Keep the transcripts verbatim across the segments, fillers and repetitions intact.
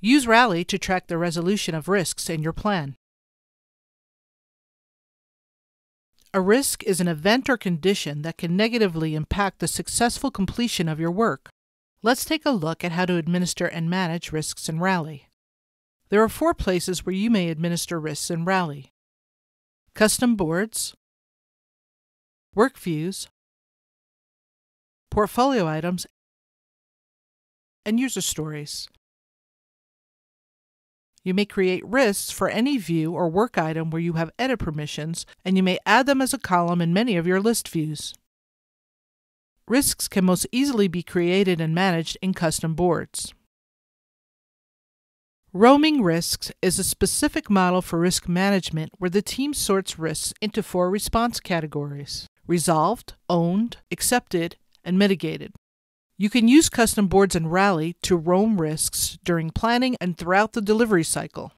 Use Rally to track the resolution of risks in your plan. A risk is an event or condition that can negatively impact the successful completion of your work. Let's take a look at how to administer and manage risks in Rally. There are four places where you may administer risks in Rally: Custom Boards, Work Views, Portfolio Items, and User Stories. You may create risks for any view or work item where you have edit permissions, and you may add them as a column in many of your list views. Risks can most easily be created and managed in custom boards. Roaming risks is a specific model for risk management where the team sorts risks into four response categories: resolved, owned, accepted, and mitigated. You can use custom boards in Rally to roam risks during planning and throughout the delivery cycle.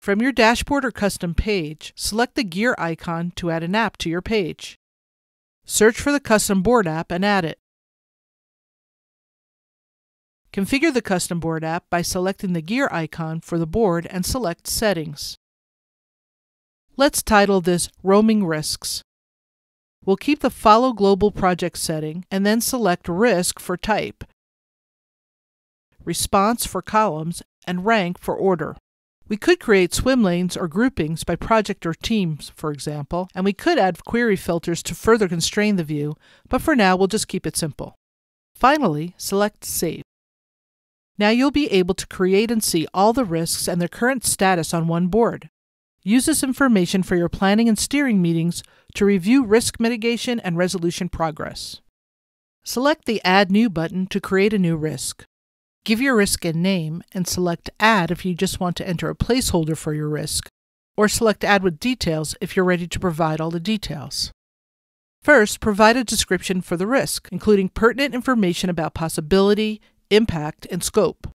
From your dashboard or custom page, select the gear icon to add an app to your page. Search for the custom board app and add it. Configure the custom board app by selecting the gear icon for the board and select Settings. Let's title this Roaming Risks. We'll keep the Follow Global Project setting and then select Risk for type, Response for columns, and Rank for order. We could create swim lanes or groupings by project or teams, for example, and we could add query filters to further constrain the view, but for now we'll just keep it simple. Finally, select Save. Now you'll be able to create and see all the risks and their current status on one board. Use this information for your planning and steering meetings to review risk mitigation and resolution progress. Select the Add New button to create a new risk. Give your risk a name and select Add if you just want to enter a placeholder for your risk, or select Add with Details if you're ready to provide all the details. First, provide a description for the risk, including pertinent information about possibility, impact, and scope.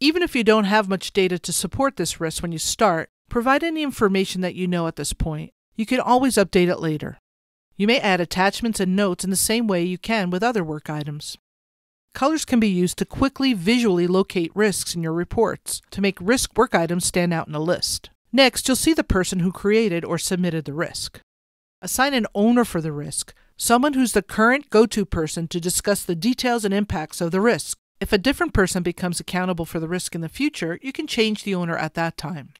Even if you don't have much data to support this risk when you start, provide any information that you know at this point. You can always update it later. You may add attachments and notes in the same way you can with other work items. Colors can be used to quickly visually locate risks in your reports to make risk work items stand out in a list. Next, you'll see the person who created or submitted the risk. Assign an owner for the risk, someone who's the current go-to person to discuss the details and impacts of the risk. If a different person becomes accountable for the risk in the future, you can change the owner at that time.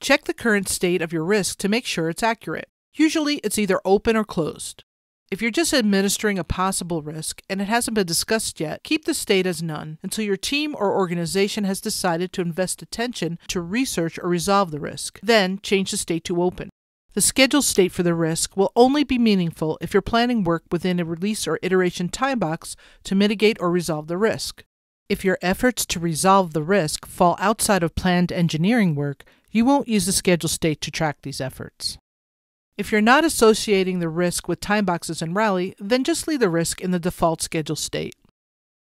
Check the current state of your risk to make sure it's accurate. Usually, it's either open or closed. If you're just administering a possible risk and it hasn't been discussed yet, keep the state as none until your team or organization has decided to invest attention to research or resolve the risk. Then, change the state to open. The scheduled state for the risk will only be meaningful if you're planning work within a release or iteration time box to mitigate or resolve the risk. If your efforts to resolve the risk fall outside of planned engineering work, you won't use the schedule state to track these efforts. If you're not associating the risk with time boxes in Rally, then just leave the risk in the default schedule state.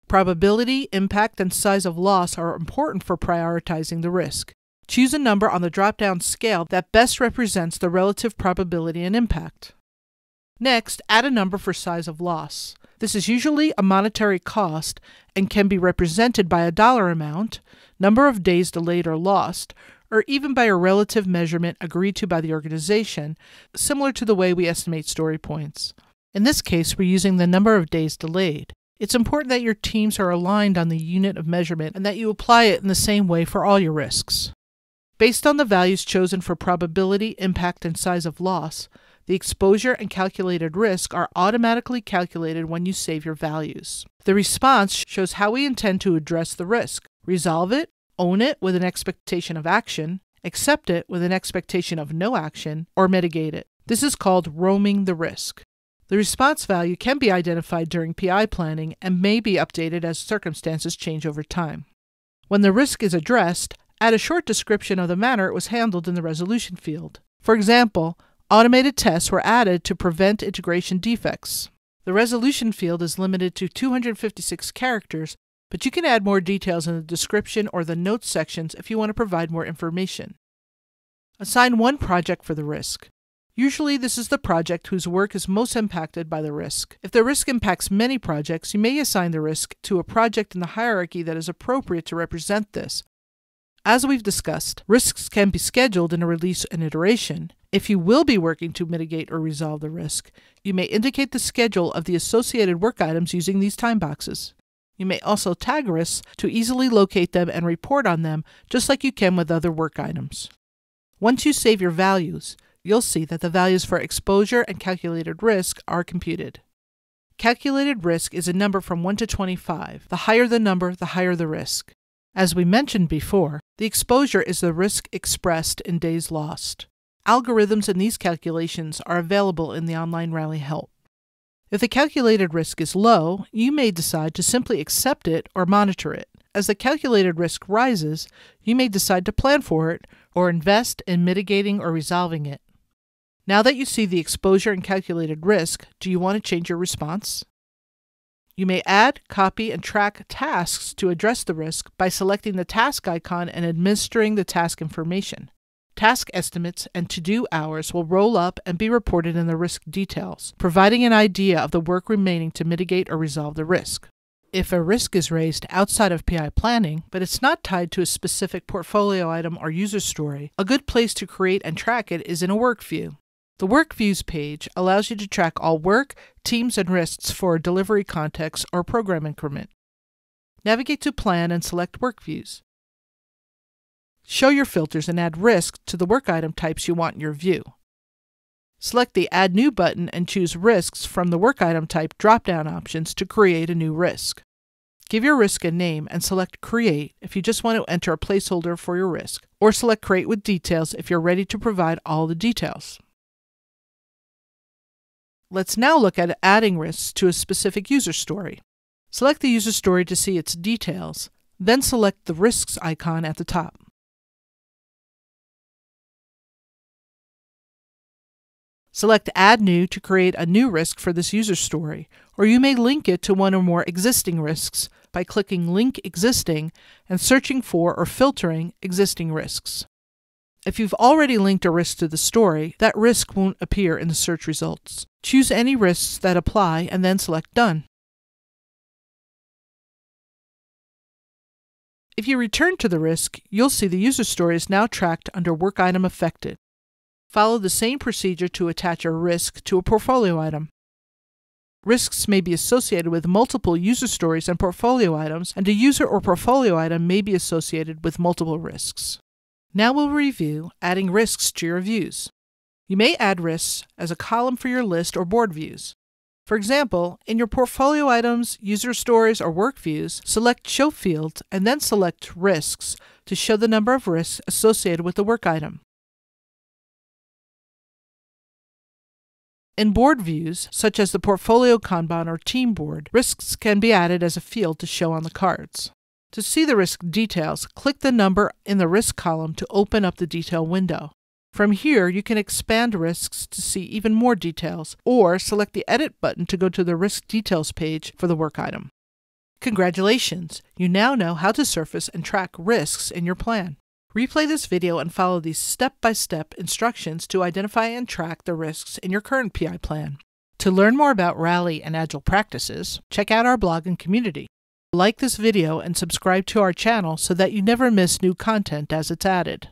Probability, impact, and size of loss are important for prioritizing the risk. Choose a number on the drop-down scale that best represents the relative probability and impact. Next, add a number for size of loss. This is usually a monetary cost and can be represented by a dollar amount, number of days delayed or lost, or even by a relative measurement agreed to by the organization, similar to the way we estimate story points. In this case, we're using the number of days delayed. It's important that your teams are aligned on the unit of measurement and that you apply it in the same way for all your risks. Based on the values chosen for probability, impact, and size of loss, the exposure and calculated risk are automatically calculated when you save your values. The response shows how we intend to address the risk: resolve it, own it with an expectation of action, accept it with an expectation of no action, or mitigate it. This is called roaming the risk. The response value can be identified during P I planning and may be updated as circumstances change over time. When the risk is addressed, add a short description of the manner it was handled in the resolution field. For example, automated tests were added to prevent integration defects. The resolution field is limited to two hundred fifty-six characters, but you can add more details in the description or the notes sections if you want to provide more information. Assign one project for the risk. Usually this is the project whose work is most impacted by the risk. If the risk impacts many projects, you may assign the risk to a project in the hierarchy that is appropriate to represent this, As we've discussed, risks can be scheduled in a release and iteration. If you will be working to mitigate or resolve the risk, you may indicate the schedule of the associated work items using these time boxes. You may also tag risks to easily locate them and report on them, just like you can with other work items. Once you save your values, you'll see that the values for exposure and calculated risk are computed. Calculated risk is a number from one to twenty-five. The higher the number, the higher the risk. As we mentioned before, the exposure is the risk expressed in days lost. Algorithms in these calculations are available in the online Rally help. If the calculated risk is low, you may decide to simply accept it or monitor it. As the calculated risk rises, you may decide to plan for it or invest in mitigating or resolving it. Now that you see the exposure and calculated risk, do you want to change your response? You may add, copy, and track tasks to address the risk by selecting the task icon and administering the task information. Task estimates and to-do hours will roll up and be reported in the risk details, providing an idea of the work remaining to mitigate or resolve the risk. If a risk is raised outside of P I planning, but it's not tied to a specific portfolio item or user story, a good place to create and track it is in a work view. The Work Views page allows you to track all work, teams, and risks for a delivery context or program increment. Navigate to Plan and select Work Views. Show your filters and add risk to the work item types you want in your view. Select the Add New button and choose Risks from the Work Item Type drop-down options to create a new risk. Give your risk a name and select Create if you just want to enter a placeholder for your risk, or select Create with Details if you're ready to provide all the details. Let's now look at adding risks to a specific user story. Select the user story to see its details, then select the Risks icon at the top. Select Add New to create a new risk for this user story, or you may link it to one or more existing risks by clicking Link Existing and searching for or filtering existing risks. If you've already linked a risk to the story, that risk won't appear in the search results. Choose any risks that apply and then select Done. If you return to the risk, you'll see the user story is now tracked under Work Item Affected. Follow the same procedure to attach a risk to a portfolio item. Risks may be associated with multiple user stories and portfolio items, and a user or portfolio item may be associated with multiple risks. Now we'll review adding risks to your views. You may add risks as a column for your list or board views. For example, in your portfolio items, user stories, or work views, select Show Fields and then select Risks to show the number of risks associated with the work item. In board views, such as the Portfolio Kanban or Team Board, risks can be added as a field to show on the cards. To see the risk details, click the number in the risk column to open up the detail window. From here, you can expand risks to see even more details, or select the Edit button to go to the Risk Details page for the work item. Congratulations! You now know how to surface and track risks in your plan. Replay this video and follow these step-by-step instructions to identify and track the risks in your current P I plan. To learn more about Rally and Agile practices, check out our blog and community. Like this video and subscribe to our channel so that you never miss new content as it's added.